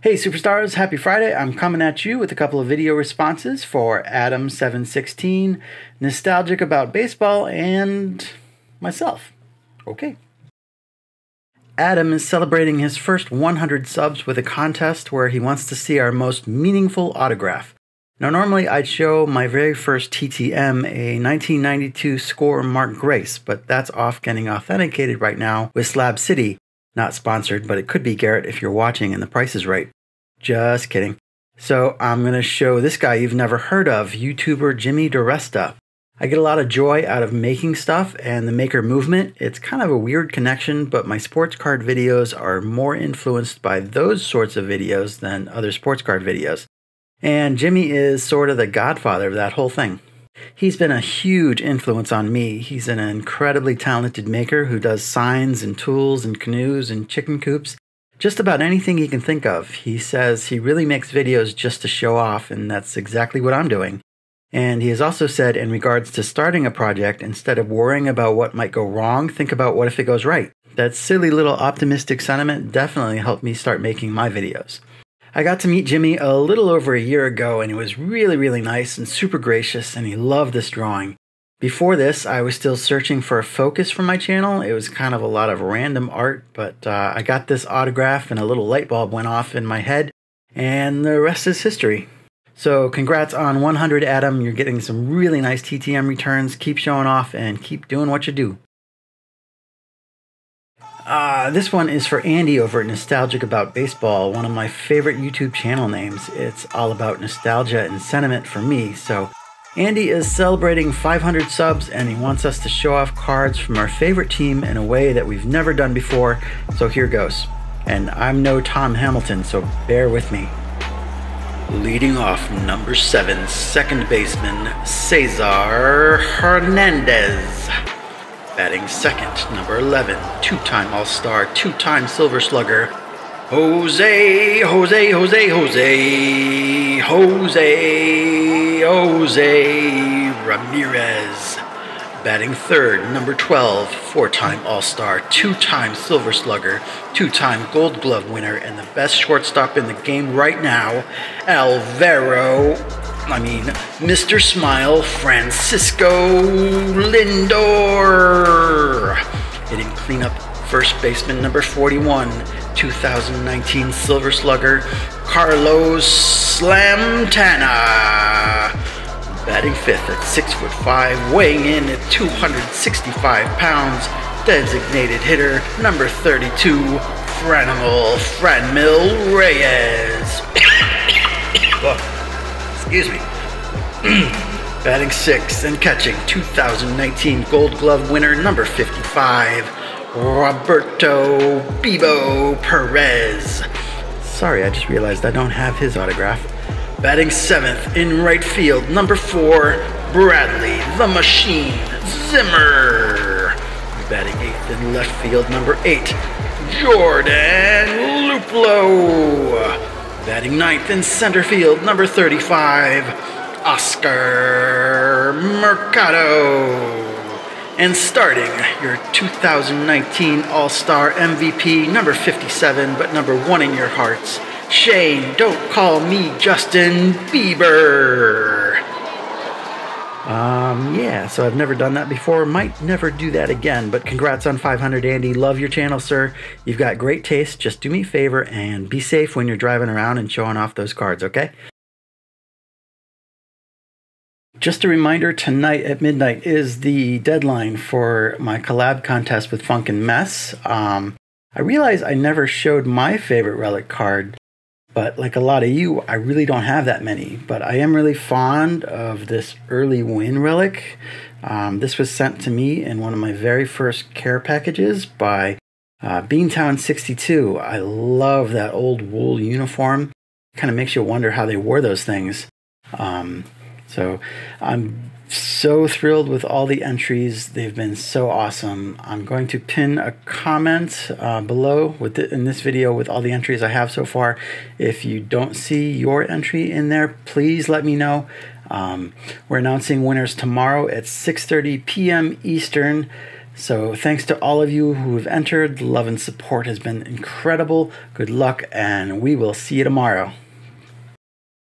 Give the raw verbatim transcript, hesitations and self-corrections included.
Hey Superstars, happy Friday. I'm coming at you with a couple of video responses for Adam seven sixteen, Nostalgic About Baseball, and myself. Okay. Adam is celebrating his first one hundred subs with a contest where he wants to see our most meaningful autograph. Now normally I'd show my very first T T M, a nineteen ninety-two score Mark Grace, but that's off getting authenticated right now with Slab City. Not sponsored, but it could be, Garrett, if you're watching and the price is right. Just kidding. So I'm going to show this guy you've never heard of, YouTuber Jimmy DiResta. I get a lot of joy out of making stuff and the maker movement. It's kind of a weird connection, but my sports card videos are more influenced by those sorts of videos than other sports card videos. And Jimmy is sort of the godfather of that whole thing. He's been a huge influence on me. He's an incredibly talented maker who does signs and tools and canoes and chicken coops, just about anything he can think of. He says he really makes videos just to show off, and that's exactly what I'm doing. And he has also said in regards to starting a project, instead of worrying about what might go wrong, think about what if it goes right. That silly little optimistic sentiment definitely helped me start making my videos. I got to meet Jimmy a little over a year ago, and he was really, really nice and super gracious, and he loved this drawing. Before this, I was still searching for a focus for my channel. It was kind of a lot of random art, but uh, I got this autograph, and a little light bulb went off in my head, and the rest is history. So congrats on one hundred, Adam. You're getting some really nice T T M returns. Keep showing off, and keep doing what you do. Uh, this one is for Andy over at Nostalgic About Baseball, one of my favorite YouTube channel names. It's all about nostalgia and sentiment for me. So Andy is celebrating five hundred subs, and he wants us to show off cards from our favorite team in a way that we've never done before. So here goes. And I'm no Tom Hamilton, so bear with me. Leading off, number seven, second baseman, Cesar Hernandez. Batting second, number eleven, two-time All-Star, two-time Silver Slugger, Jose, Jose, Jose, Jose, Jose, Jose Ramirez. Batting third, number twelve, four-time All-Star, two-time Silver Slugger, two-time Gold Glove winner, and the best shortstop in the game right now, Alvaro, I mean, Mister Smile, Francisco Lindor. Hitting cleanup, first baseman number forty-one, two thousand nineteen Silver Slugger, Carlos Slamtana. Batting fifth at six foot five, weighing in at two hundred sixty-five pounds, designated hitter number thirty-two, Franmil, Franmil Reyes. Oh. Excuse me. Batting sixth and catching, two thousand nineteen Gold Glove winner number fifty-five, Roberto Bebo Perez. Sorry, I just realized I don't have his autograph. Batting seventh in right field, number four, Bradley the Machine Zimmer. Batting eighth in left field, number eight, Jordan Luplow. Batting ninth in center field, number thirty-five, Oscar Mercado. And starting, your two thousand nineteen All-Star M V P, number fifty-seven, but number one in your hearts, Shane, don't call me Justin Bieber. Um, yeah, so I've never done that before. Might never do that again, but congrats on five hundred, Andy. Love your channel, sir. You've got great taste. Just do me a favor and be safe when you're driving around and showing off those cards, okay? Just a reminder, tonight at midnight is the deadline for my collab contest with Funkin Mess. Um, I realize I never showed my favorite relic card, but like a lot of you, I really don't have that many. But I am really fond of this early win relic. Um, this was sent to me in one of my very first care packages by uh, Beantown sixty-two. I love that old wool uniform. Kind of makes you wonder how they wore those things. Um, so I'm so thrilled with all the entries. They've been so awesome. I'm going to pin a comment uh, below with the, in this video with all the entries I have so far. If you don't see your entry in there, please let me know. Um, we're announcing winners tomorrow at six thirty p m Eastern. So thanks to all of you who have entered. The love and support has been incredible. Good luck, and we will see you tomorrow.